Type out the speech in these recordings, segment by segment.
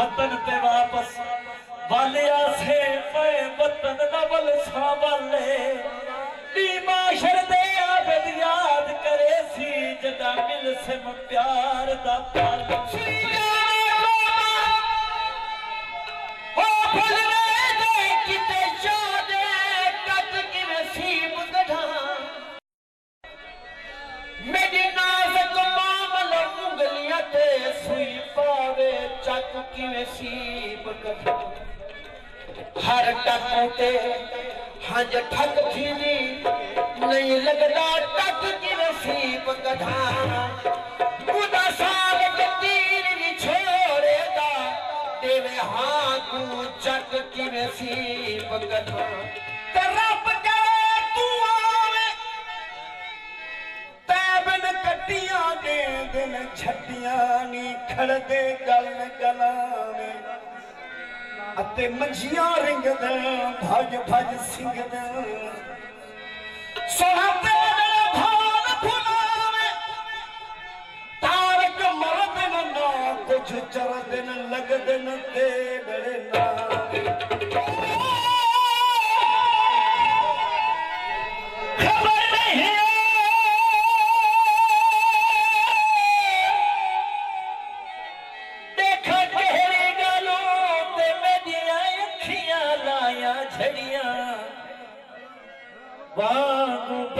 وطن تے واپس والیا سے میں وطن نہ بل سا والے دی معاشر دے عابد یاد کرے سی جدا مل سے پیار دا پار ہر ٹکوتے ہنج ٹھک تھی دی نہیں لگدا ٹک کی نصیب گدھا خدا سال کے تیر وی چھوڑے دا دیوے ہاں کو جگ کی نصیب گدھا تے رب کرے تو آوے تے بن کٹیاں دے دل چھٹیاں نہیں کھڑ دے گل گلاوے اتے منجیاں رنگ دے بھاج بھاج سنگ دے سونا تیرے بھال پھلاوے تارک مرد نہ کچھ چرد نہ لگ دن تے بڑے نام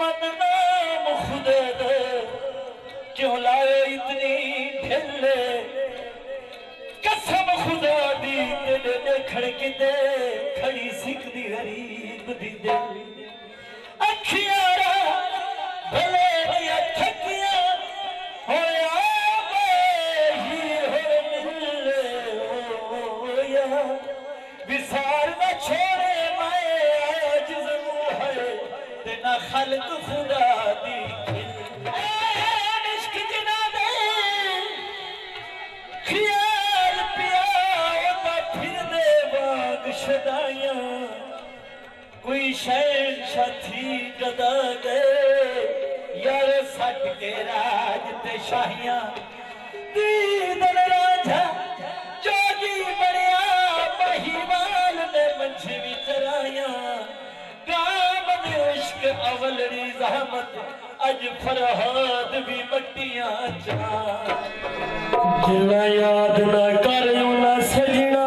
مننا مخدے دے کیوں لائے اتنی ڈھلے قسم خدا دی تیرے دے کھڑکی دے کھڑی سکھ دی غریب دی دے اکھیارا بھلے دیا تھکیا ہوئے آبے ہی ہوئے ملے ہویا وسار نہ چھوڑے مائے آج ضرور ہے تینا خلق خدا دی کوئی شہر شتھی گدا گئے یار سٹ کے راج تے شاہیاں دیدن راجھا جوگی بڑیا مہیوال نے منجھوی چرایاں گامن عشق اولڑی زحمت اج فرہاد بھی مٹیاں چاہ جنا یاد نہ کریوں نہ سجنا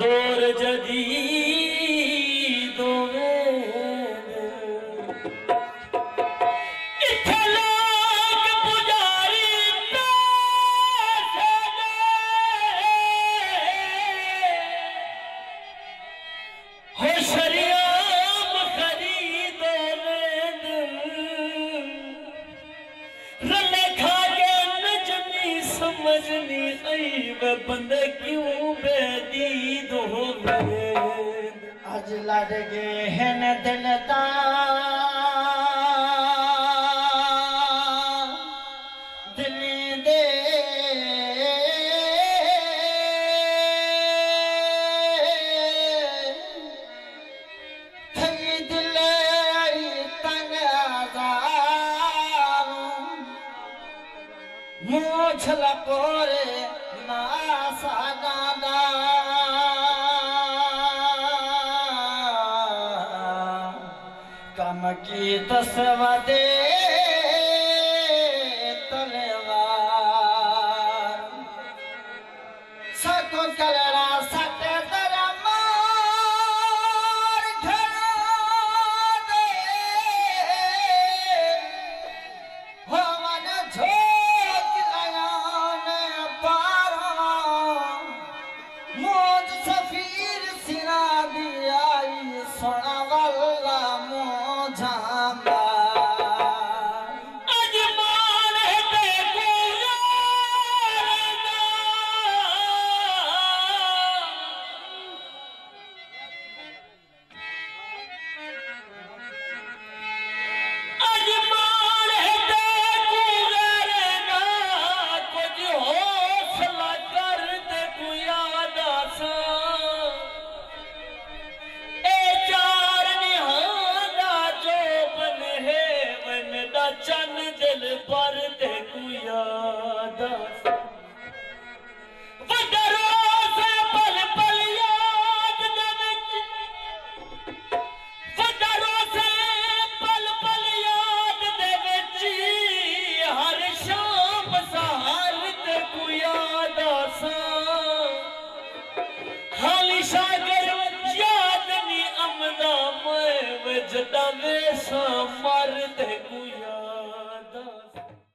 دور جدید اتھے لوگ پجاری پیسے ہو شریعام خرید رلے کھا کے نجمی سمجھنی غیب بندے کیوں بے آج لڑ گئے ہیں دل دا دل دے تھئی دل تنگ آزار موچھل پورے ناسا نانا کی تسوا دے تلوار سکو کلڑا سٹ درہ مار گھڑا دے